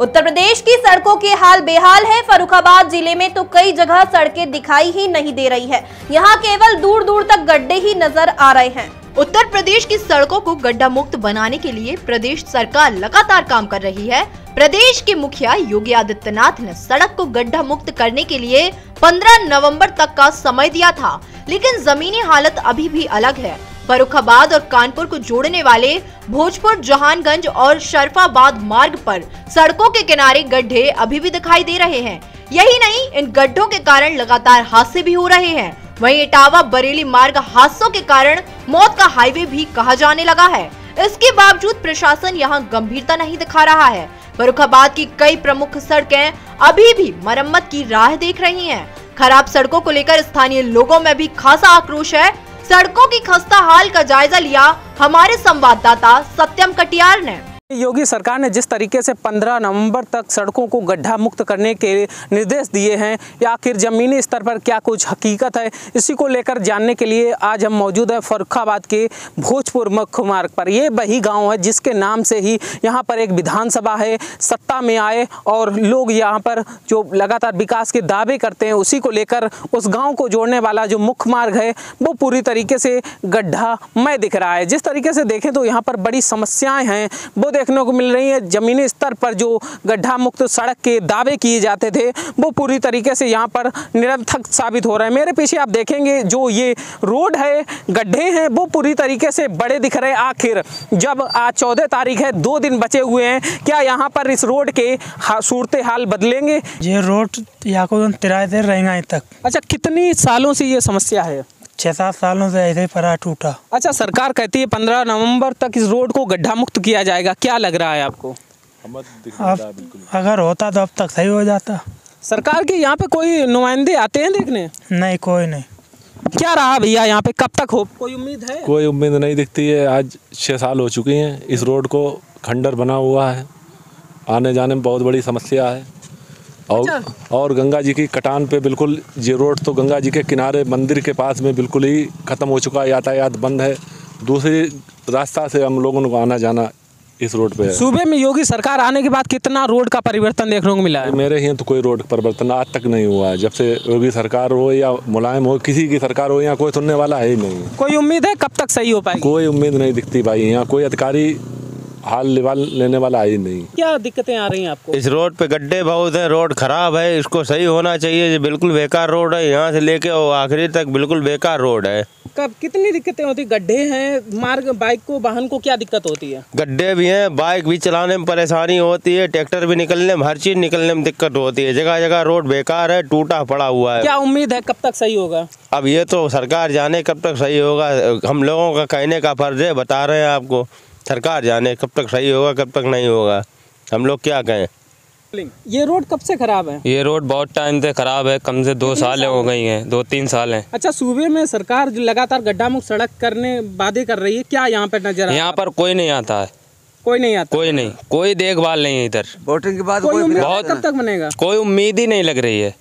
उत्तर प्रदेश की सड़कों के हाल बेहाल है। फर्रुखाबाद जिले में तो कई जगह सड़कें दिखाई ही नहीं दे रही है, यहाँ केवल दूर दूर तक गड्ढे ही नजर आ रहे हैं। उत्तर प्रदेश की सड़कों को गड्ढा मुक्त बनाने के लिए प्रदेश सरकार लगातार काम कर रही है। प्रदेश के मुखिया योगी आदित्यनाथ ने सड़क को गड्ढा मुक्त करने के लिए 15 नवंबर तक का समय दिया था, लेकिन जमीनी हालत अभी भी अलग है। फर्रुखाबाद और कानपुर को जोड़ने वाले भोजपुर, जहानगंज और शरफाबाद मार्ग पर सड़कों के किनारे गड्ढे अभी भी दिखाई दे रहे हैं। यही नहीं, इन गड्ढों के कारण लगातार हादसे भी हो रहे हैं। वहीं इटावा बरेली मार्ग हादसों के कारण मौत का हाईवे भी कहा जाने लगा है। इसके बावजूद प्रशासन यहां गंभीरता नहीं दिखा रहा है। फर्रुखाबाद की कई प्रमुख सड़कें अभी भी मरम्मत की राह देख रही हैं। खराब सड़कों को लेकर स्थानीय लोगों में भी खासा आक्रोश है। सड़कों की खस्ता हाल का जायजा लिया हमारे संवाददाता सत्यम कटियार ने। योगी सरकार ने जिस तरीके से 15 नवंबर तक सड़कों को गड्ढा मुक्त करने के निर्देश दिए हैं, या आखिर ज़मीनी स्तर पर क्या कुछ हकीकत है, इसी को लेकर जानने के लिए आज हम मौजूद हैं फर्रुखाबाद के भोजपुर मुख्य मार्ग पर। ये वही गांव है जिसके नाम से ही यहाँ पर एक विधानसभा है, सत्ता में आए और लोग यहाँ पर जो लगातार विकास के दावे करते हैं उसी को लेकर उस गाँव को जोड़ने वाला जो मुख्य मार्ग है वो पूरी तरीके से गड्ढामय दिख रहा है। जिस तरीके से देखें तो यहाँ पर बड़ी समस्याएँ हैं वो देखने को मिल रही है। जमीनी स्तर पर जो गड्ढा मुक्त सड़क के दावे किए जाते थे वो पूरी तरीके से यहाँ पर निरर्थक साबित हो रहे हैं। मेरे पीछे आप देखेंगे जो ये रोड है, गड्ढे हैं वो पूरी तरीके से बड़े दिख रहे हैं। आखिर जब आज 14 तारीख है, 2 दिन बचे हुए हैं, क्या यहाँ पर इस रोड के सूरत हाल बदलेंगे? ये रोड यहाँ को 13 दिन रहेंगे तक। अच्छा, कितनी सालों से ये समस्या है? 6-7 सालों से ऐसे पड़ा टूटा। अच्छा, सरकार कहती है 15 नवंबर तक इस रोड को गड्ढा मुक्त किया जाएगा, क्या लग रहा है आपको? अगर होता तो अब तक सही हो जाता। सरकार के यहाँ पे कोई नुमाइंदे आते हैं देखने? नहीं, कोई नहीं। क्या रहा भैया यहाँ पे, कब तक हो? कोई उम्मीद है? कोई उम्मीद नहीं दिखती है। आज 6 साल हो चुकी हैं, इस रोड को खंडर बना हुआ है, आने जाने में बहुत बड़ी समस्या है। और गंगा जी की कटान पे बिल्कुल ये रोड तो गंगा जी के किनारे मंदिर के पास में बिल्कुल ही ख़त्म हो चुका है, यातायात बंद है। दूसरे रास्ता से हम लोगों को आना जाना इस रोड पे है। सूबे में योगी सरकार आने के बाद कितना रोड का परिवर्तन देखने को मिला है? मेरे यहाँ तो कोई रोड परिवर्तन आज तक नहीं हुआ है। जब से योगी सरकार हो या मुलायम हो, किसी की सरकार हो, यहाँ कोई सुनने वाला है ही नहीं। कोई उम्मीद है कब तक सही हो पाएगी? कोई उम्मीद नहीं दिखती भाई। यहाँ कोई अधिकारी हाल लेने वाला ही नहीं। क्या दिक्कतें आ रही हैं आपको? इस रोड पे गड्ढे बहुत हैं, रोड खराब है, इसको सही होना चाहिए। ये बिल्कुल बेकार रोड है, यहाँ से लेके आखिरी तक बिल्कुल बेकार रोड है। कब कितनी दिक्कतें होती? गड्ढे हैं, मार्ग बाइक को वाहन को क्या दिक्कत होती है? गड्ढे भी हैं, बाइक भी चलाने में परेशानी होती है, ट्रैक्टर भी निकलने में, हर चीज निकलने में दिक्कत होती है। जगह जगह रोड बेकार है, टूटा पड़ा हुआ है। क्या उम्मीद है कब तक सही होगा? अब ये तो सरकार जाने कब तक सही होगा। हम लोगों का कहने का फर्ज है, बता रहे हैं आपको। सरकार जाने कब तक सही होगा, कब तक नहीं होगा, हम लोग क्या कहें। ये रोड कब से खराब है? ये रोड बहुत टाइम से खराब है, कम से 2 साल हो गई हैं, 2-3 साल हैं। अच्छा, सूबे में सरकार जो लगातार गड्ढा मुक्त सड़क करने वादे कर रही है, क्या यहाँ पर नजर? यहाँ पर कोई नहीं आता है, कोई नहीं आता, कोई नहीं, कोई देखभाल नहीं है इधर। वोटिंग के बाद बहुत कब तक बनेगा? कोई उम्मीद ही नहीं लग रही है।